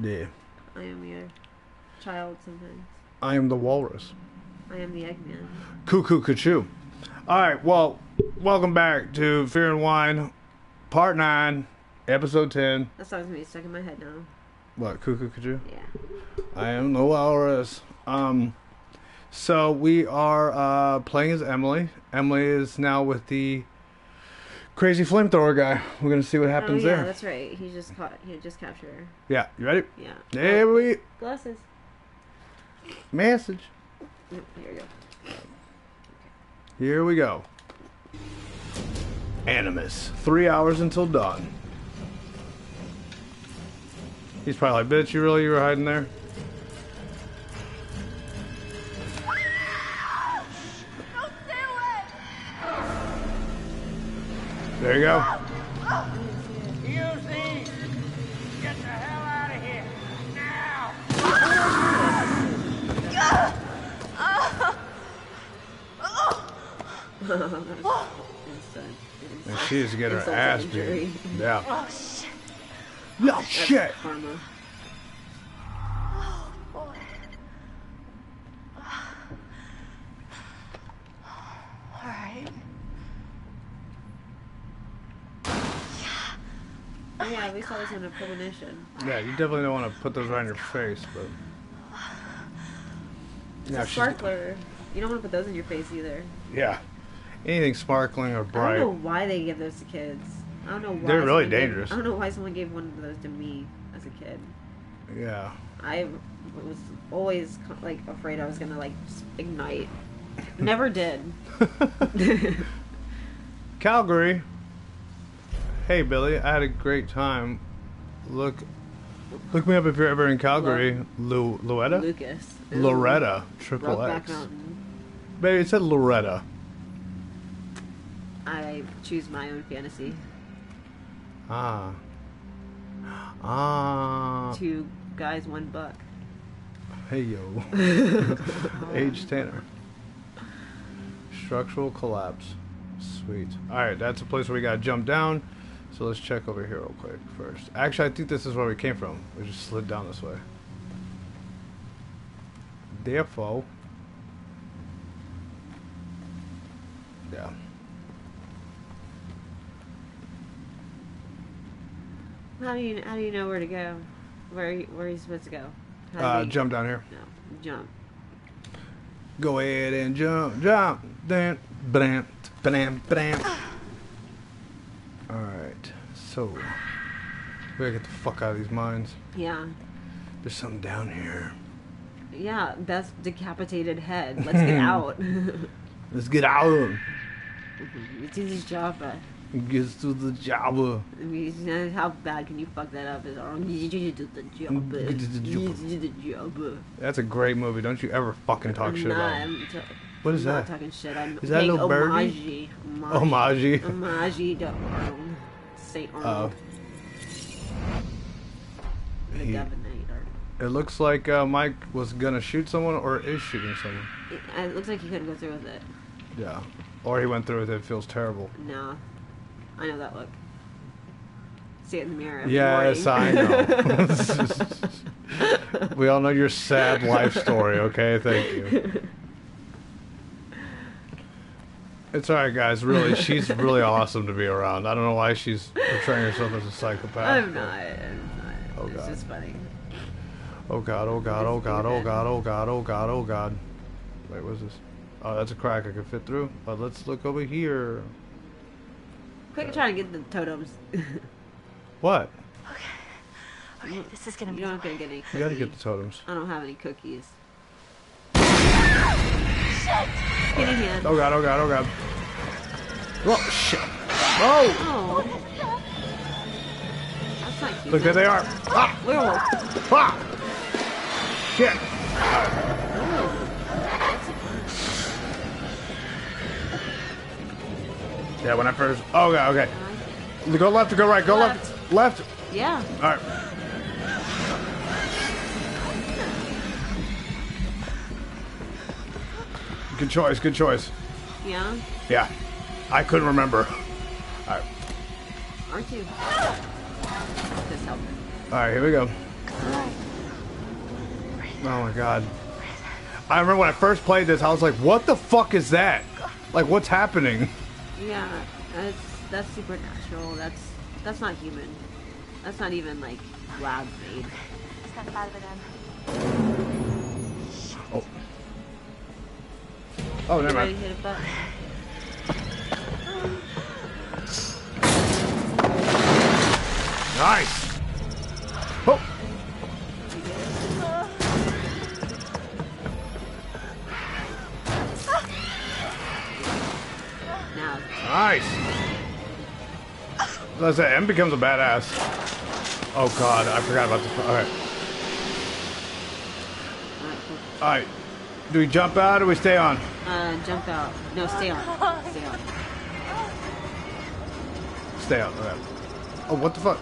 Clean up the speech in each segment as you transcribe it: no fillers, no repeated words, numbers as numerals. Yeah. I am your child sometimes. I am the walrus. I am the Eggman. Cuckoo, cuckoo. All right, well, welcome back to Fear and Wine, Part 9, Episode 10. That song's going to be stuck in my head now. What, cuckoo, cuckoo? Yeah. I am the walrus. So we are playing as Emily. Emily is now with the crazy flamethrower guy. We're going to see what happens there. Oh, yeah, there. That's right. He just captured her. Yeah, you ready? Yeah. There we go. Glasses. Message. Here we go. Here we go. Animus. 3 hours until dawn. He's probably like, bitch, you were hiding there? Don't do it! There you go. Use these. Get the hell out of here. Now! And she is getting her ass beat. Yeah. Oh shit. No shit. Karma. Oh boy. All right. Yeah. Yeah, we saw this in a premonition. Yeah, you definitely don't want to put those around your face, but. It's a sparkler. You don't want to put those in your face either. Yeah. Anything sparkling or bright. I don't know why they give those to kids. I don't know why. They're really dangerous. I don't know why someone gave one of those to me as a kid. Yeah. I was always like afraid I was gonna like ignite. Never did. Calgary. Hey Billy, I had a great time. Look me up if you're ever in Calgary. Loretta. Lucas. Loretta. Triple X. Baby, it said Loretta. I choose my own fantasy. Two guys, one buck. Hey, yo. Age Tanner. Structural collapse. Sweet. Alright, that's a place where we gotta jump down. So let's check over here real quick first. Actually, I think this is where we came from. We just slid down this way. Therefore... Yeah. How do you know where to go? Where are you supposed to go? Jump down here. No, jump. Go ahead and jump. Bam, bam, bam, bam. All right, so we gotta get the fuck out of these mines. Yeah. There's something down here. Yeah, that's decapitated head. Let's get out. Let's get out. It's easy job, but. Gets to the job. I mean, how bad can you fuck that up? It's all, you do the job. That's a great movie. Don't you ever fucking talk shit about it. What is that? I'm not talking shit. I'm is that a little bird? Homage to Arnold. Say Arnold. It looks like Mike was gonna shoot someone or is shooting someone. It looks like he couldn't go through with it. Yeah. Or he went through with it. It feels terrible. No. I know that look. See it in the mirror. Yes, I know. We all know your sad life story, okay? Thank you. It's alright, guys. Really, she's really awesome to be around. I don't know why she's portraying herself as a psychopath. I'm not. Oh, it's God. Just funny. Oh, God, oh, God, oh, God, oh, God, oh, God, oh, God, oh, God. Wait, what's this? Oh, that's a crack I can fit through. But let's look over here. Quick, try to get the totems. What? Okay, this is gonna be. You're not gonna get any cookies. You gotta get the totems. I don't have any cookies. Shit! Get in here. Oh god, oh god, oh god. Oh shit. Oh! That's not cute. Look, there they are. Ah! Werewolf. Ah! Shit! Yeah, when I first... Oh, God, okay. Uh-huh. Go left or go right? Go left. Left? Yeah. All right. Good choice, good choice. Yeah? Yeah. I couldn't remember. All right. Aren't you? Just help me. All right, here we go. All right. Oh my god. I remember when I first played this, I was like, what the fuck is that? Like, what's happening? Yeah, that's supernatural. That's not human. That's not even, like, lab made. Oh. Oh, never mind. Hit a button. Nice! Oh! Nice! That's it. M becomes a badass. Oh god, I forgot about the... Alright. Alright. Do we jump out or we stay on? Jump out. No, stay on. Stay on. Stay on. Alright. Oh, what the fuck?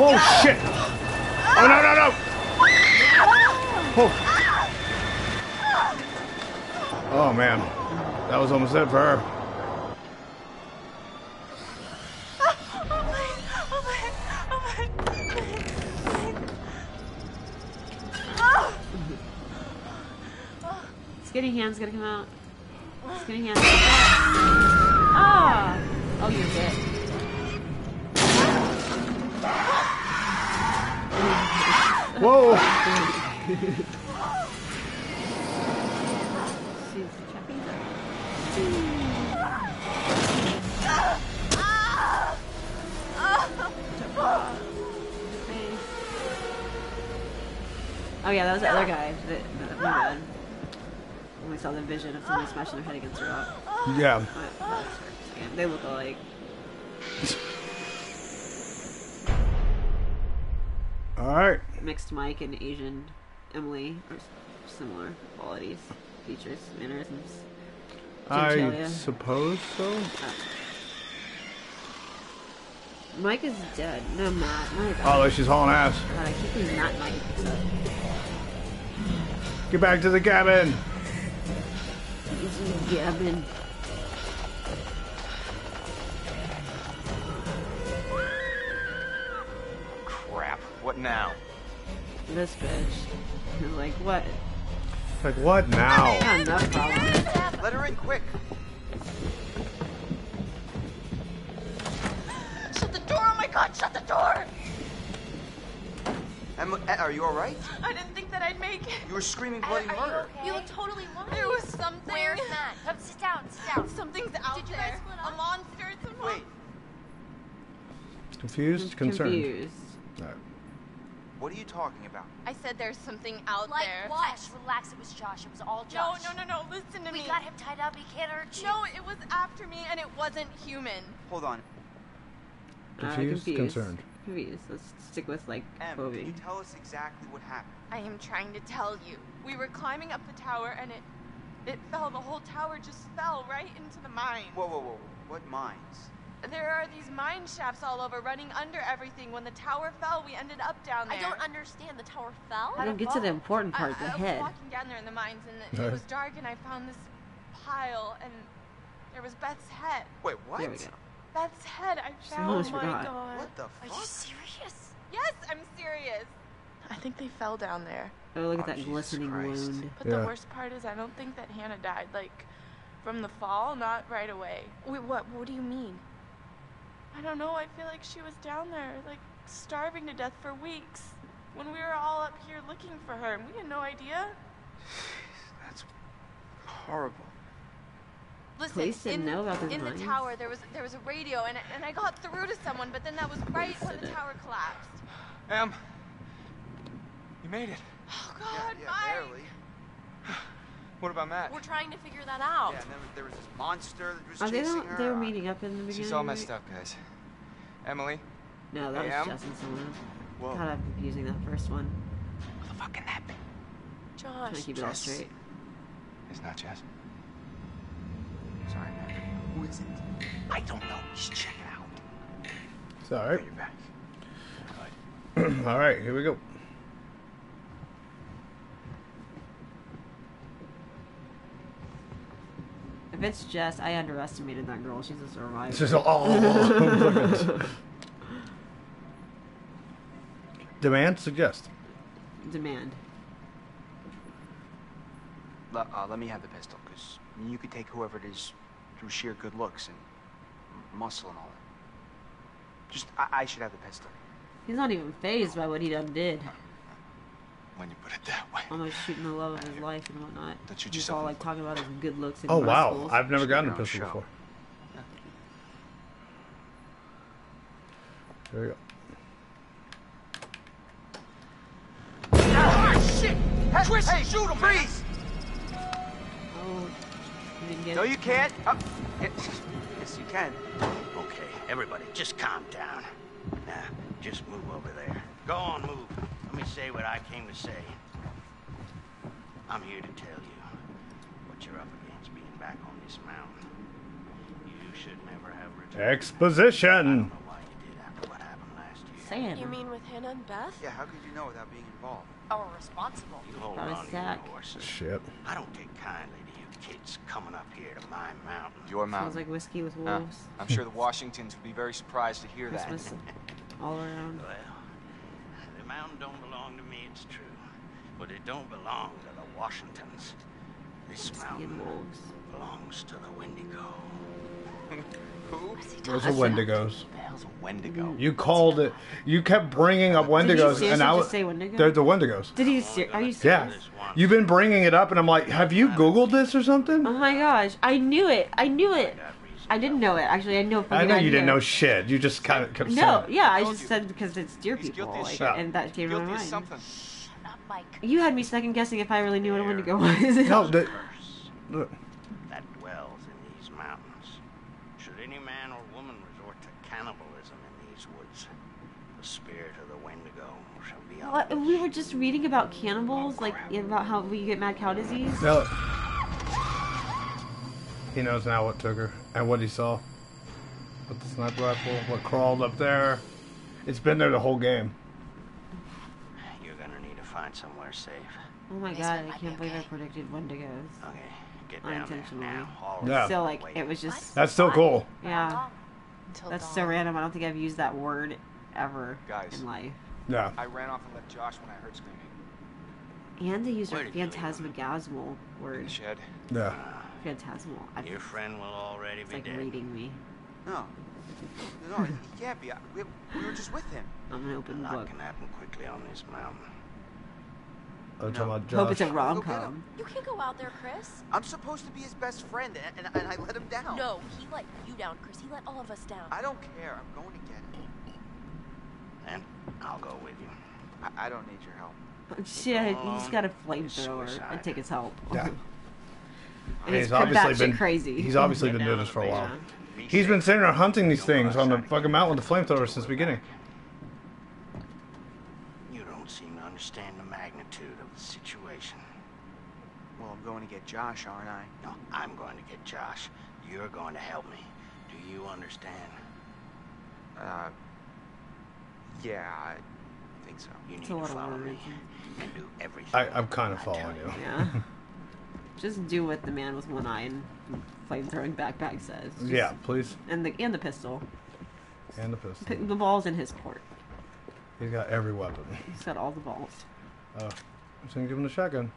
Oh, shit! Oh, no, no, no! Oh. Oh, man. That was almost it for her. Skinny hand's gonna come out. Skinny hand's gonna come out. Oh! Oh, you're dead. Whoa! Oh yeah, that was the other guy. My bad. When we saw the vision of somebody smashing their head against a rock. Yeah. But they look alike. Alright. Mixed Mike and Asian Emily are similar qualities, features, mannerisms. Genitalia. I suppose so. Mike is dead. No, Matt. Oh, she's hauling ass. God, I keep thinking Matt Mike. Get back to the cabin! Cabin. What now? This bitch. Is like, what? Like, what now? I got enough problems. Let her in quick. Shut the door! Oh my god, shut the door! Emily, are you alright? I didn't think that I'd make it. You were screaming bloody murder. You look totally lost. There was something. Where's Matt? Come sit down, sit down. Something's out there. Did you guys split up? A monster. It's a monster. Wait. Confused? Concerned? Confused. Right. What are you talking about? I said there's something out there. Like what? Josh, relax, it was Josh. It was all Josh. No, no, no, no, listen to me. We got him tied up, he can't hurt you. No, it was after me and it wasn't human. Hold on. Confused? Concerned. Confused. Let's stick with, like, Em, can you tell us exactly what happened? I am trying to tell you. We were climbing up the tower and it fell. The whole tower just fell right into the mine. Whoa, whoa, whoa. What mines? There are these mine shafts all over, running under everything. When the tower fell, we ended up down there. I don't understand. The tower fell? I don't get to the important part, the head. I was walking down there in the mines, and it was dark, and I found this pile, and there was Beth's head. Wait, what? There we go. Beth's head, I found. Oh, my God. What the fuck? Are you serious? Yes, I'm serious. I think they fell down there. Oh, look at that glistening wound. But the worst part is I don't think that Hannah died, like, from the fall, not right away. Wait, what? What do you mean? I don't know, I feel like she was down there, like, starving to death for weeks when we were all up here looking for her, and we had no idea. Jeez, that's horrible. Listen, in the tower, there was a radio, and I got through to someone, but then that was right when the tower collapsed. Em, you made it. Oh, God, yeah, Mike! Barely. What about Matt? We're trying to figure that out. Yeah, and there was this monster that was chasing her. They were meeting up in the beginning. She's all messed up, guys. Emily? No, that was Justin someone. Whoa. God, I'm confusing that first one. What the fuck can that be? Josh. I'm trying to keep it all straight. It's not Jess. Sorry, Matt. Who is it? I don't know. Just check it out. Sorry. You're back. All right. All right, here we go. If it's Jess, I underestimated that girl. She's a survivor. She's all. Demand, suggest. Demand. Let me have the pistol, because you could take whoever it is through sheer good looks and muscle and all that. Just, I should have the pistol. He's not even fazed by what he done did. When you put it that way. Almost shooting the love of his life and whatnot. Don't shoot yourself. He's all like talking about his good looks and muscles. Wow, I've never gotten a pistol before. Yeah. There we go. Oh, shit! Chris, hey, shoot him, please! Oh, you didn't get it. No, you can't. Oh, yes, you can. Okay, everybody, just calm down. Now, just move over there. Go on, move. Let me say what I came to say. I'm here to tell you what you're up against being back on this mountain. You should never have returned. Exposition! I don't know why you did after what happened last year. Sam. You mean with Hannah and Beth? Yeah, how could you know without being involved? Or responsible. You hold on to your horses. Shit. I don't take kindly to you kids coming up here to my mountain. Your mountain. Sounds like whiskey with wolves. I'm sure the Washingtons would be very surprised to hear that. All around. Well, the mountain don't belong to me, it's true. But it don't belong to the Washingtons. This mountain belongs to the Wendigo. Who? Those are Wendigos. That's a Wendigo. You called it. You kept bringing up Wendigos, and I was. They're the Wendigos. Did he? Are you serious? Yeah. You've been bringing it up, and I'm like, have you Googled this or something? Oh my gosh! I knew it. I knew it. I didn't know it, actually. I know. I know you didn't know shit. You just kind of kept saying. No, yeah, I just said because it's deer people, like, and that came to my mind. Shut up, Mike. You had me second guessing if I really knew what a Wendigo was. No, the look. That dwells in these mountains. Should any man or woman resort to cannibalism in these woods, the spirit of the Wendigo shall be on them. We were just reading about cannibals, like about how we get mad cow disease. No. He knows now what took her and what he saw with the sniper rifle, what crawled up there. It's been there the whole game. You're gonna need to find somewhere safe. Oh my god, I can't believe I predicted Wendigos. Okay, get down there now. Yeah. So like, it was just... That's so cool. Yeah. That's so random. I don't think I've used that word ever in life. Yeah. I ran off and left Josh when I heard screaming. And they used our phantasmagasmal word. Yeah. Phantasmal. Your friend will already be dead. It's like reading me. No. No, he can't be. We were just with him. I'm going to open the book. A lot can happen quickly on this mountain. I'm talking about Josh. Hope it's a rom-com. You can't go out there, Chris. I'm supposed to be his best friend, and I let him down. No, he let you down, Chris. He let all of us down. I don't care. I'm going to get him. And I'll go with you. I don't need your help. Shit, he's got a flamethrower. I'd take his help. Yeah. And he's obviously been crazy. He's obviously been doing this for a while. He's been sitting around hunting these things on the fucking mountain with the flamethrower since the beginning. You don't seem to understand the magnitude of the situation. Well, I'm going to get Josh, aren't I? No, I'm going to get Josh. You're going to help me. Do you understand? Yeah, I think so. You need to follow me and do everything. I'm kind of following you. Yeah. Just do what the man with one eye and flamethrowing backpack says. Just, yeah, please. And the pistol. And the pistol. The ball's in his court. He's got every weapon. He's got all the balls. I'm saying give him the shotgun.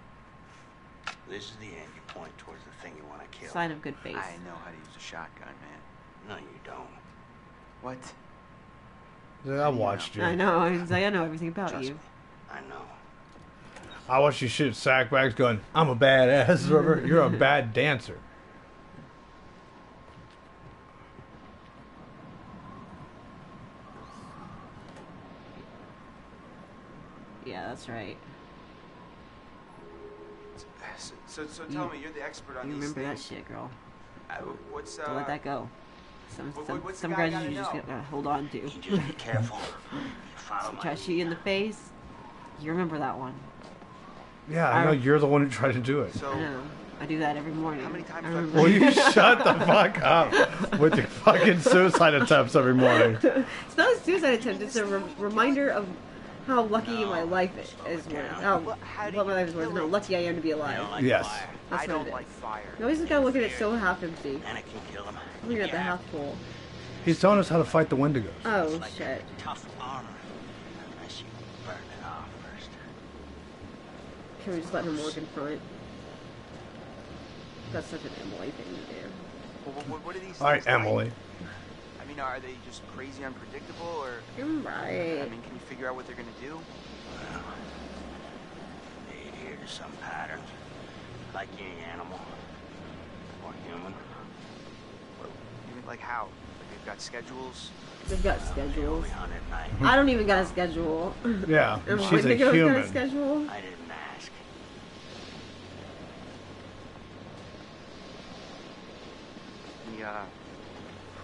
This is the end. You point towards the thing you want to kill. Sign of good faith. I know how to use a shotgun, man. No, you don't. What? Yeah, I watched you. I know. I know everything about you. Trust me. I know. I watch you shoot sackbags going, I'm a badass, River. You're a bad dancer. Yeah, that's right. So tell me, you're the expert on these things. You remember that shit, girl. Don't let that go. Some guys you just gotta hold on to. Just be careful. She tries to shoot you in the face. You remember that one. Yeah, I know you're the one who tried to do it. So, I do that every morning. How many times? Will you shut the fuck up with your fucking suicide attempts every morning? It's not a suicide attempt. It's a reminder of how lucky my life is. How my life is worth. How lucky I am to be alive. Like yes. That's what it is. You always gotta look at it so half empty. And I can kill him. Look at the half full. He's telling us how to fight the Wendigos. Oh shit. Tough armor. Unless you burn Can we just let him work in front? That's such an Emily thing to do. Well, what are these All right, Emily. Like? I mean, are they just crazy unpredictable, or... You're right. I mean, can you figure out what they're going to do? Well, they adhere to some patterns. Like any animal. Or human. Or, even, like how? Like they've got schedules? They've got schedules. I don't even got a schedule. Yeah, she's a human. Got a schedule? I didn't ask. The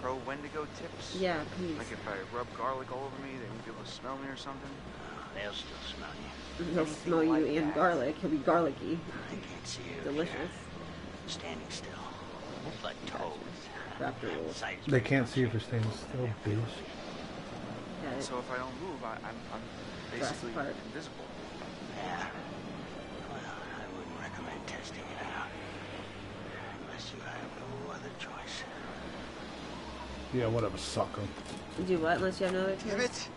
pro Wendigo tips? Yeah, please. Like if I rub garlic all over me, they won't be able to smell me or something? They'll still smell you. They'll smell you like and that. Garlic. He'll be garlicky. I can't see you. Delicious. You're standing still. Like toads. They can't see if you're standing still, bitch. Yeah, so if I don't move, I'm basically invisible. Yeah. Well, I wouldn't recommend testing it out. Unless you have no other choice. Yeah, whatever, sucker. Do what? Unless you have no other choice?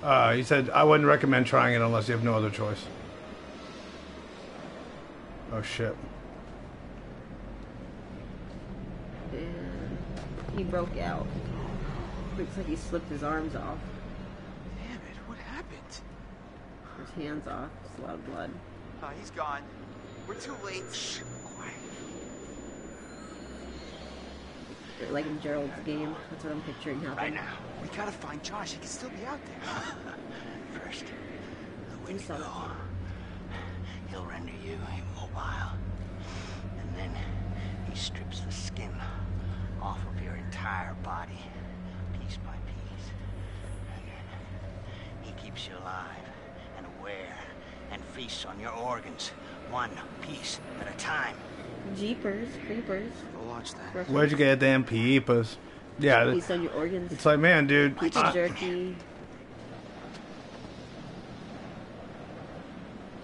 Damn it! He said, I wouldn't recommend trying it unless you have no other choice. Oh, shit. He broke out. Looks like he slipped his arms off. Damn it, what happened? His hands off. It's a lot of blood. He's gone. We're too late. Shh, quiet. They're like in Gerald's game. That's what I'm picturing happening. Right now. We gotta find Josh. He can still be out there. First, the Wendigo. He'll render you immobile. And then he strips the skin off of your entire body, piece by piece. And then he keeps you alive and aware and feasts on your organs, one piece at a time. Jeepers, creepers. We'll watch that. Where'd you get damn peepers? Yeah. Feast on your organs. It's like, man, dude. Jerky.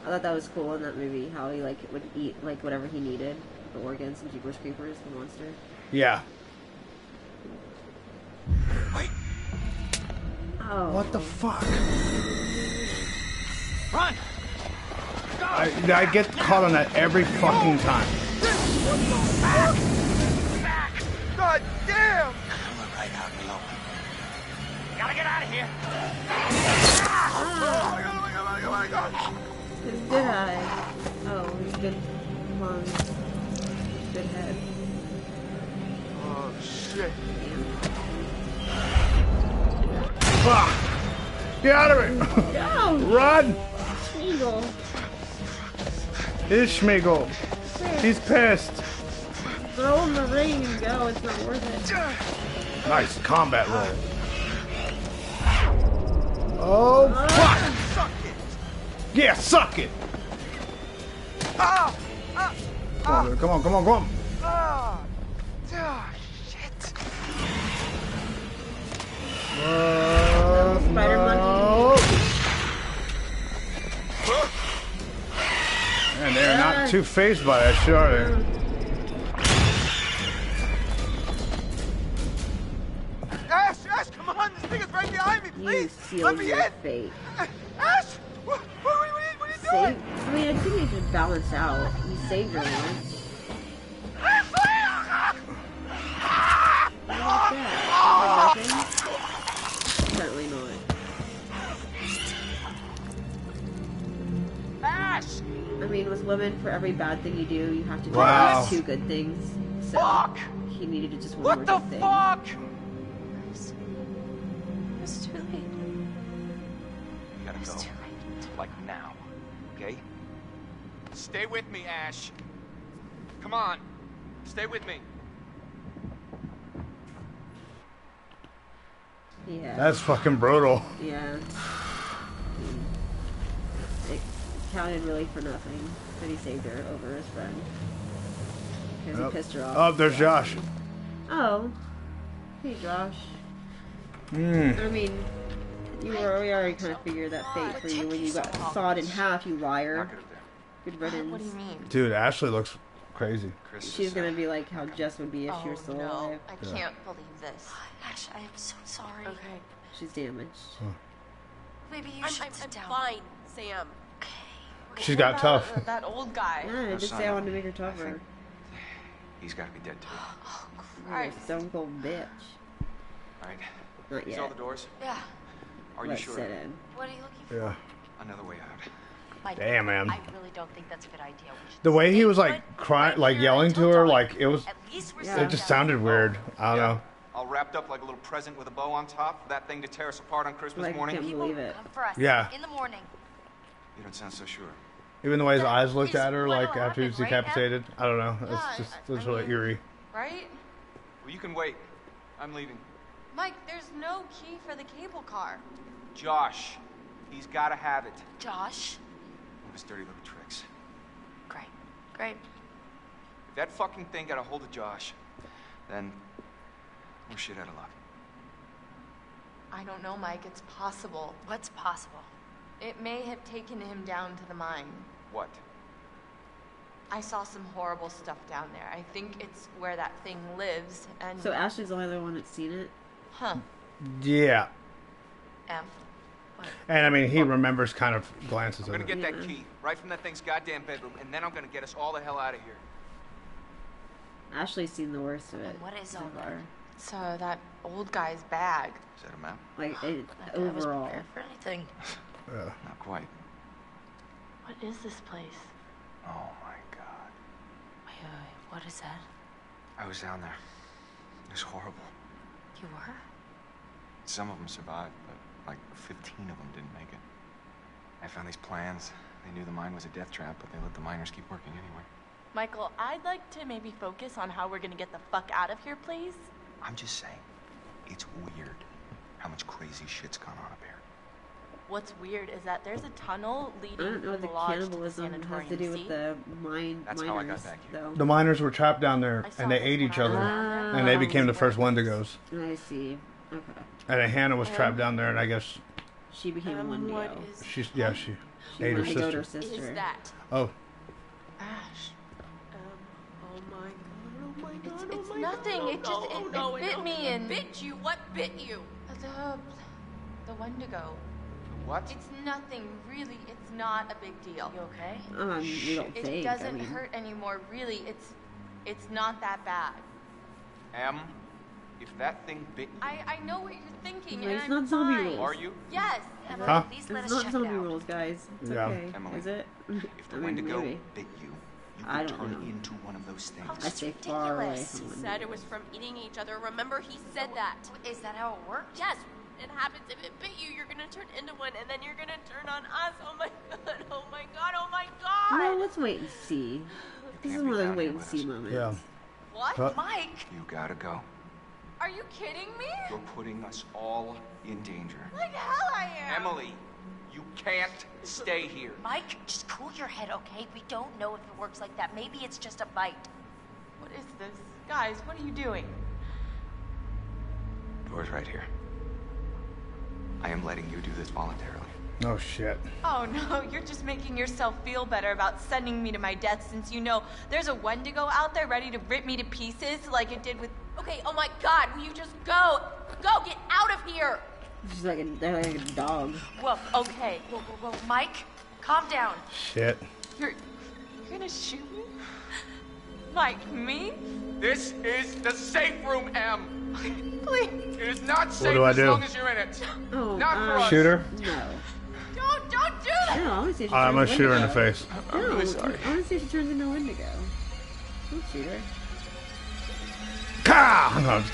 I thought that was cool in that movie, how he like would eat like whatever he needed, the organs and Jeepers Creepers, the monster. Yeah. Wait. Oh. What the fuck? Run! Go! I get caught on that every fucking time. Back! God damn! We're right out in the open. Gotta get out of here. Oh my god. His good eye. Oh, his good lungs. Good head. Oh shit. Fuck! Get out of it! Go! Run! Schmeagle. It's Schmeagle. He's pissed. Throw him the ring and go. It's not worth it. Nice combat roll. Oh fuck! Suck it. Yeah, suck it. Come on. Spider monkey. And they're not too fazed by that, sure are they? Ash, come on! This thing is right behind me, please! Let me in! Fate. Ash! What are you doing? I mean, I think you should balance out. You saved her once. Certainly not. Ash! I mean, with women, for every bad thing you do, you have to do two good things. So fuck! He needed to just one more good thing. What the fuck? It was too late. You gotta go. Like now, okay? Stay with me, Ash. Come on, stay with me. Yeah. That's fucking brutal. Yeah. It counted really for nothing, but he saved her over his friend. Because he pissed her off. Oh, there's Josh. Oh. Hey, Josh. I mean, we already kind of figured that fate for you when you got sawed in half, you liar. Good riddance. What do you mean? Dude, Ashley looks crazy. She's gonna be like how Jess would be if she were still alive. I can't believe this. Ash, I am so sorry. Okay. She's damaged. Maybe you should sit down. I'm fine, Sam. Okay. She's got tough. That old guy. No, I did say I wanted to make her tougher. He's got to be dead too. Oh, Christ. Stone cold bitch. All right. Not yet. All the doors. Yeah. Are you sure? What are you looking for? Yeah. Another way out. Damn, man. I really don't think that's a good idea. The way he was like crying, like yelling to her, like it was, it just sounded weird. I don't know. All wrapped up like a little present with a bow on top for that thing to tear us apart on Christmas morning. I can't believe it. Yeah. In the morning. You don't sound so sure. Even the way his eyes looked at her, like after he was decapitated. I don't know. It's just, it's really eerie. Right? Well, you can wait. I'm leaving. Mike, there's no key for the cable car. Josh, he's got to have it. Josh. His dirty little tricks. Great, great. If that fucking thing got a hold of Josh, then we're shit out of luck. I don't know, Mike. It's possible. What's possible? It may have taken him down to the mine. What? I saw some horrible stuff down there. I think it's where that thing lives. And so Ashley's the only other one that's seen it. Huh? Yeah. And I mean, he remembers, kind of glances. I'm gonna get that key right from that thing's goddamn bedroom, and then I'm gonna get us all the hell out of here. Ashley's seen the worst of it. And what is all that? So that old guy's bag. Is that a map? Like it, overall. Was prepared for anything. Not quite. What is this place? Oh my God. Wait, wait, wait. What is that? I was down there. It was horrible. You were? Some of them survived, but. Like 15 of them didn't make it. I found these plans. They knew the mine was a death trap, but they let the miners keep working anyway. Michael, I'd like to maybe focus on how we're gonna get the fuck out of here, please. I'm just saying, it's weird how much crazy shit's gone on up here. What's weird is that there's a tunnel leading from the lodge to the sanatorium. Has to do with the miners, though. The miners were trapped down there, and they ate each other, and they became the first Wendigos. I see. Okay. And Hannah was trapped down there, and I guess she became a Wendigo. She's she ate her sister. Is that? Oh. Ash. Oh my God! Oh my God! It's nothing. God. It just it bit me and bit you. What bit you? The Wendigo. What? It's nothing, really. It's not a big deal. You okay? You don't think. It doesn't hurt anymore, really. It's not that bad. If that thing bit you... I know what you're thinking. No, it's not zombie rules. Are you? Yes. Emily, huh? Please let us check it out. It's not zombie rules, guys. It's okay. Emily, is it? If the Wendigo bit you, you could turn into one of those things. Oh, that's ridiculous. He said it was from eating each other. Remember, he said that. Is that how it works? Yes. It happens. If it bit you, you're going to turn into one, and then you're going to turn on us. Oh, my God. Oh, my God. Oh, my God. Well, let's wait and see. This is one of those wait-and-see moments. Yeah. What? Mike? You gotta go. Are you kidding me? You're putting us all in danger. Like hell I am! Emily, you can't stay here. Mike, just cool your head, okay? We don't know if it works like that. Maybe it's just a bite. What is this? Guys, what are you doing? Door's right here. I am letting you do this voluntarily. Oh, shit. Oh, no, you're just making yourself feel better about sending me to my death since you know there's a Wendigo out there ready to rip me to pieces like it did with... Okay, oh my God, will you just go? Go, get out of here! She's like a dog. Whoa, okay. Whoa, whoa, whoa, Mike, calm down. Shit. You're gonna shoot me? Mike, me? This is the safe room, Em. Please. It is not safe as long as you're in it. Oh, not for us. Shoot her? No. Don't do that! No, I wanna see if she turns into a Wendigo. I'm gonna shoot her in the face. No, I'm really sorry. I wanna see if she turns into a Wendigo. Don't shoot her. Ka!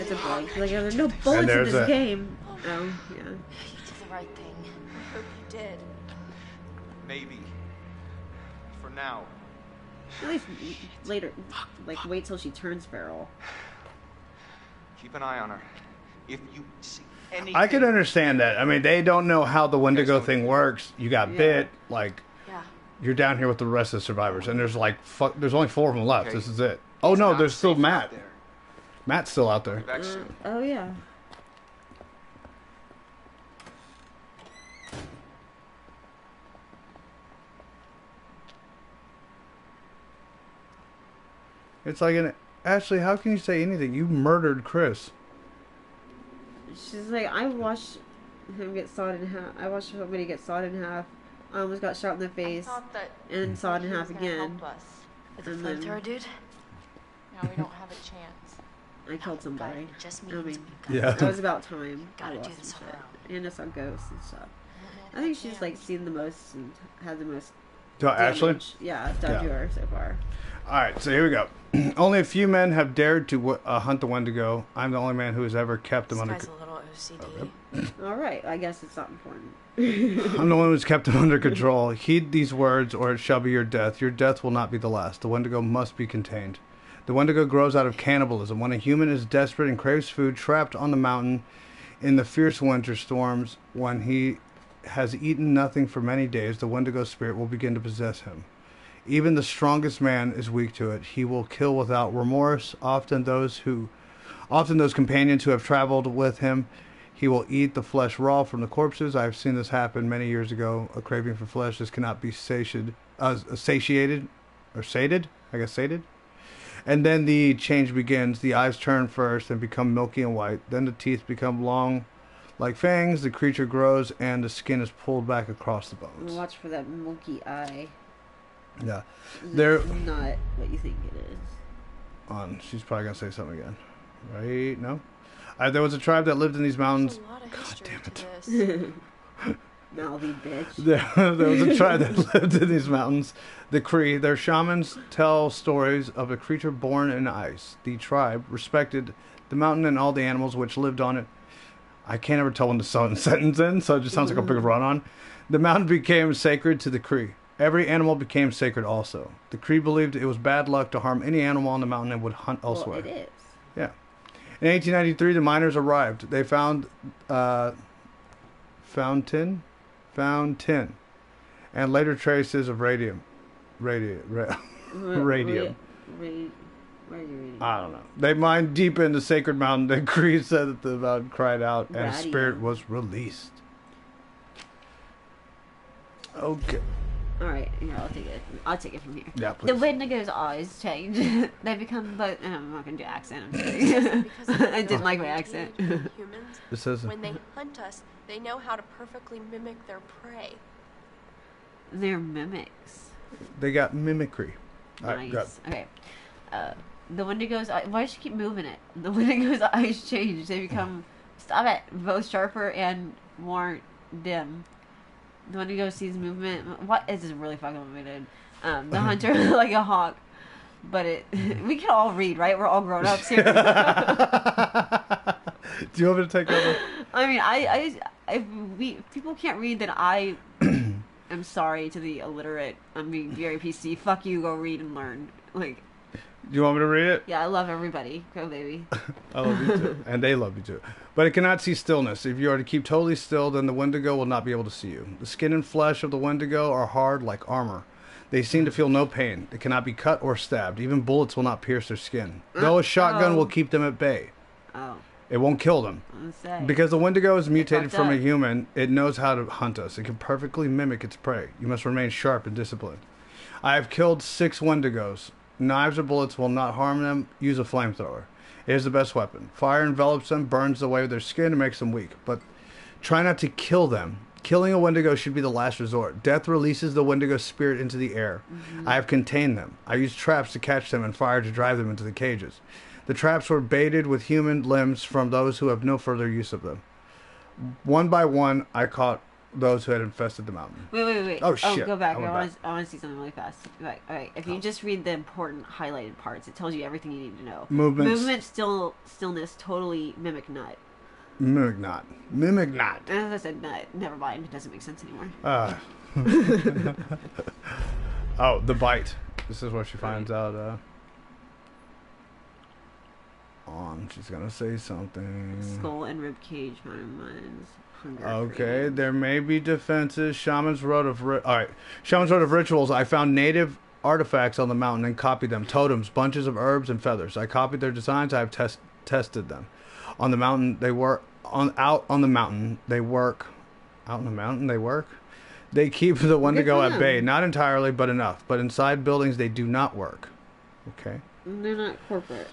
It's a blank. Like, there are no bullets in this game. Oh, yeah. You did the right thing. I hope you did. Maybe. For now. At least later. Like, wait till she turns feral. Keep an eye on her. If you see anything... I could understand that. I mean, they don't know how the Wendigo thing works. You got bit. Like... You're down here with the rest of the survivors, and there's like there's only 4 of them left. Okay. This is it. Oh no, there's still Matt. Matt's still out there. Oh yeah. It's like Ashley, how can you say anything? You murdered Chris. She's like, I watched him get sawed in half. I watched somebody get sawed in half. I almost got shot in the face and sawed in half again. It's a flamethrower, dude. No, we don't have a chance. I killed somebody. It was about time. Gotta do this whole round. And I saw ghosts and stuff. I think she's like seen the most and had the most. Ashley? Yeah, stuff to her so far. Alright, so here we go. Only a few men have dared to hunt the Wendigo. I'm the only man who has ever kept them under control. This guy's a little OCD. Okay. Alright, I guess it's not important. I'm the one who's kept them under control. Heed these words or it shall be your death. Your death will not be the last. The Wendigo must be contained. The Wendigo grows out of cannibalism. When a human is desperate and craves food, trapped on the mountain in the fierce winter storms, when he has eaten nothing for many days, the Wendigo spirit will begin to possess him. Even the strongest man is weak to it. He will kill without remorse. Often those companions who have traveled with him, he will eat the flesh raw from the corpses. I have seen this happen many years ago. A craving for flesh just cannot be sated. And then the change begins. The eyes turn first and become milky and white. Then the teeth become long, like fangs. The creature grows and the skin is pulled back across the bones. Watch for that milky eye. Yeah. That's not what you think it is. She's probably going to say something again. Right? No? There was a tribe that lived in these mountains. God damn it. Mouthy bitch. There was a tribe that lived in these mountains. The Cree. Their shamans tell stories of a creature born in ice. The tribe respected the mountain and all the animals which lived on it. I can't ever tell when the sentence ends, so it just sounds like a big run-on. The mountain became sacred to the Cree. Every animal became sacred also. The Cree believed it was bad luck to harm any animal on the mountain and would hunt elsewhere. Well, it is. Yeah. In 1893, the miners arrived. They found tin, and later traces of radium. I don't know. They mined deep in the sacred mountain. The Cree said that the mountain cried out, and a spirit was released. Okay. All right. Yeah, I'll take it. I'll take it from here. Yeah, please. The Wendigo's eyes change. They become both. I'm not gonna do accent. I didn't like my accent. Humans. It says when they hunt us, they know how to perfectly mimic their prey. They're mimics. They got mimicry. All nice. Right, go okay. The Wendigo's eye, why does she keep moving it? The Wendigo's eyes change. They become both sharper and more dim. The Wendigo sees movement. What is this really fucking movement? The hunter like a hawk, but we can all read, right? We're all grown ups here. Do you want me to take over? I mean, if people can't read, then I am sorry to the illiterate. I'm being very PC. Fuck you. Go read and learn. Like. Do you want me to read it? Yeah, I love everybody. Go, baby. I love you, too. And they love you, too. But it cannot see stillness. If you are to keep totally still, then the Wendigo will not be able to see you. The skin and flesh of the Wendigo are hard like armor. They seem to feel no pain. They cannot be cut or stabbed. Even bullets will not pierce their skin. Though a shotgun will keep them at bay. Oh. It won't kill them. Because the Wendigo is mutated from a human, it knows how to hunt us. It can perfectly mimic its prey. You must remain sharp and disciplined. I have killed 6 Wendigos. Knives or bullets will not harm them. Use a flamethrower. It is the best weapon. Fire envelops them, burns away their skin, and makes them weak. But try not to kill them. Killing a Wendigo should be the last resort. Death releases the Wendigo spirit into the air. I have contained them. I used traps to catch them and fire to drive them into the cages. The traps were baited with human limbs from those who have no further use of them. One by one, I caught those who had infested the mountain. Wait. Oh, shit. Oh, go back. I want to see something really fast. Like, all right. If you just read the important highlighted parts, it tells you everything you need to know. Movement, stillness, totally mimic nut. Mimic not. Mimic not. As I said, nut. Never mind. It doesn't make sense anymore. Oh, the bite. This is where she finds out. She's going to say something. Skull and rib cage, my minds. Okay, there may be defenses. Shamans wrote of rituals. I found native artifacts on the mountain and copied them. Totems, bunches of herbs and feathers. I copied their designs. I have tested them. On the mountain, they work. Out on the mountain, they work. They keep the Wendigo at bay. Not entirely, but enough. But inside buildings, they do not work. Okay. They're not corporate.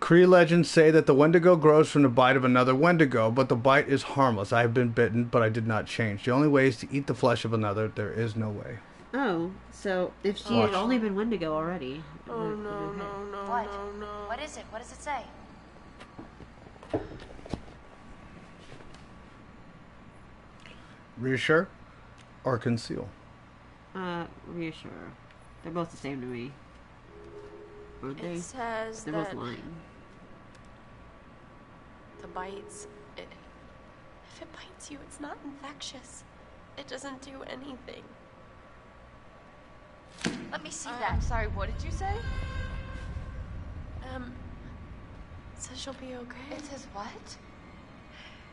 Cree legends say that the Wendigo grows from the bite of another Wendigo, but the bite is harmless. I have been bitten, but I did not change. The only way is to eat the flesh of another. There is no way. Oh, so if she had only been Wendigo already. Oh, no, no, no, what? No, no. What is it? What does it say? Reassure or conceal? Reassure. They're both the same to me. Aren't they? It says they're both lying. The bites... If it bites you, it's not infectious. It doesn't do anything. Let me see that. I'm sorry, what did you say? It says she'll be okay. It says what?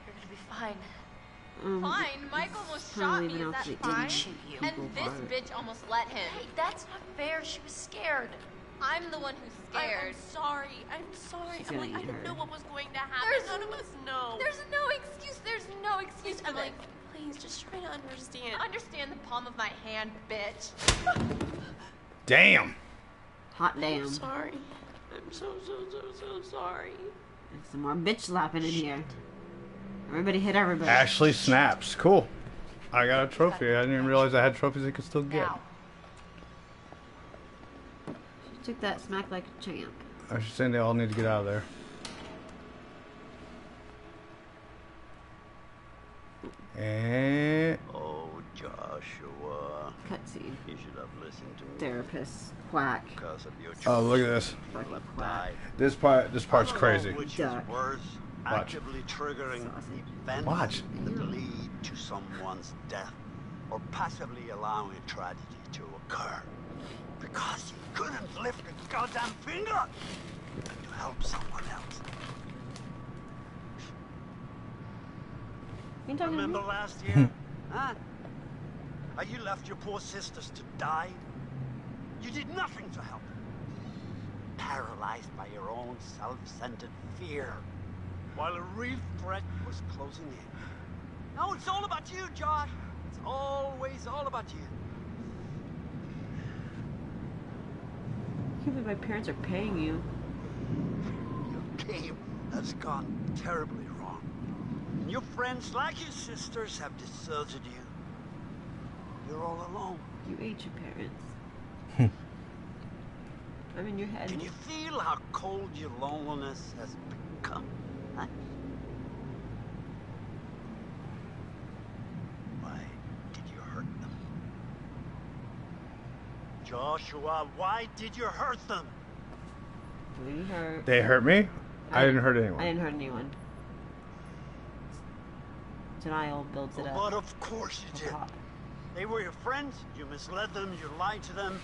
You're gonna be fine. Fine? Mike almost shot me. Is that fine? And this bitch almost let him. Hey, that's not fair. She was scared. I'm the one who's scared. I'm sorry. I'm sorry. I'm like, I didn't know what was going to happen. None of us know. There's no excuse. There's no excuse, Emily. Please, just try to understand. Understand the palm of my hand, bitch. Damn. Hot damn. I'm sorry. I'm so sorry. There's some more bitch slapping in here. Everybody hit everybody. Ashley snaps. Cool. I got a trophy. I didn't even realize I had trophies I could still get. She took that smack like a champ. I was just saying they all need to get out of there. And... Oh, Joshua. Cutscene. You should have listened to me. Therapist. Quack. Oh, look at this. This part's crazy. Actively triggering events that lead to someone's death or passively allowing a tragedy to occur because you couldn't lift a goddamn finger to help someone else. Remember last year? Huh? You left your poor sisters to die? You did nothing to help them. Paralyzed by your own self-centered fear. While a real threat was closing in. Now it's all about you, Josh. It's always all about you. I can't believe my parents are paying you. Your game has gone terribly wrong. And your friends, like your sisters, have deserted you. You're all alone. You ate your parents. I'm in your head. Can you feel how cold your loneliness has become? Why did you hurt them? Joshua, why did you hurt them? We hurt. They hurt me? I didn't hurt anyone. I didn't hurt anyone. Denial builds it up. But of course you did. They were your friends, you misled them, you lied to them,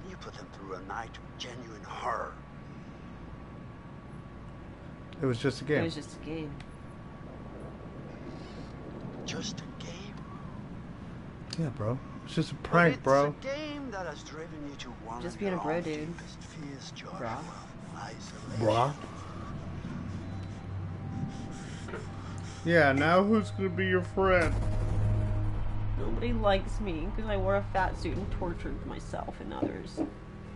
and you put them through a night of genuine horror. It was just a game. It was just a game. Just a game? Yeah, bro. It's just a prank, bro. It's a game that has driven you to one just being a bro, dude. Bro. Yeah, now who's gonna be your friend? Nobody likes me because I wore a fat suit and tortured myself and others.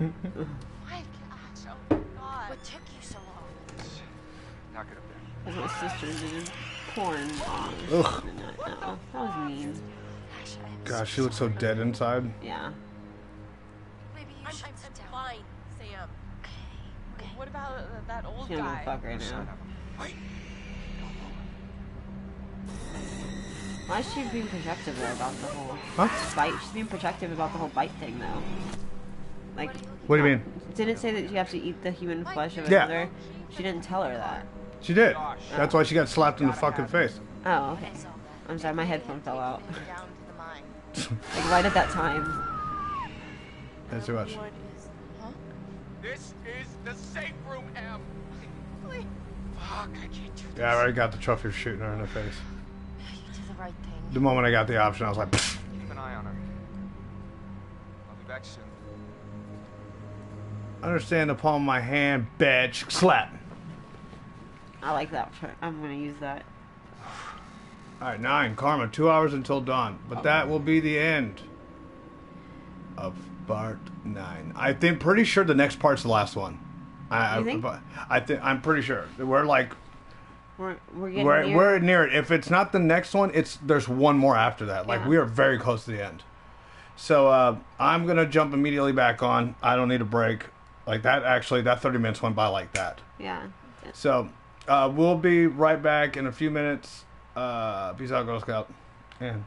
My gosh, oh my God. What took you so long? Because my sisters did porn on. Ugh. No, that was mean. Gosh, she looks so dead inside. Yeah. Maybe you should sit down. Fine, Sam. Okay. What about that old guy? She don't give a fuck right now. Wait. Why is she being protective though about the whole bite? She's being protective about the whole bite thing though. Like. What do you mean? Didn't say that you have to eat the human flesh of another. She didn't tell her that. She did. Oh. That's why she got slapped in the fucking face. Oh, okay. I'm sorry, my headphone fell out. Like right at that time. That's too much. Huh? This is the safe room, Em. Please. Fuck, I can't do this. Yeah, I already got the trophy for shooting her in the face. You did the right thing. The moment I got the option, I was like, keep an eye on her. I'll be back soon. Understand the palm of my hand, bitch. Slap. I like that. I'm going to use that. Alright, 9. Karma. 2 hours until dawn. But that will be the end of part 9. I think pretty sure the next part's the last one. I'm pretty sure we're like we're near it. If it's not the next one, there's one more after that. Like we are very close to the end. So I'm gonna jump immediately back on. I don't need a break. Like that. Actually, that 30 minutes went by like that. Yeah. So we'll be right back in a few minutes. Peace out, Girl Scout. And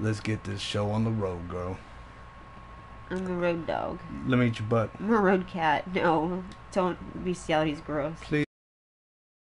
let's get this show on the road, girl. I'm a road dog. Let me eat your butt. I'm a road cat. No, don't. Bestiality's gross. Please.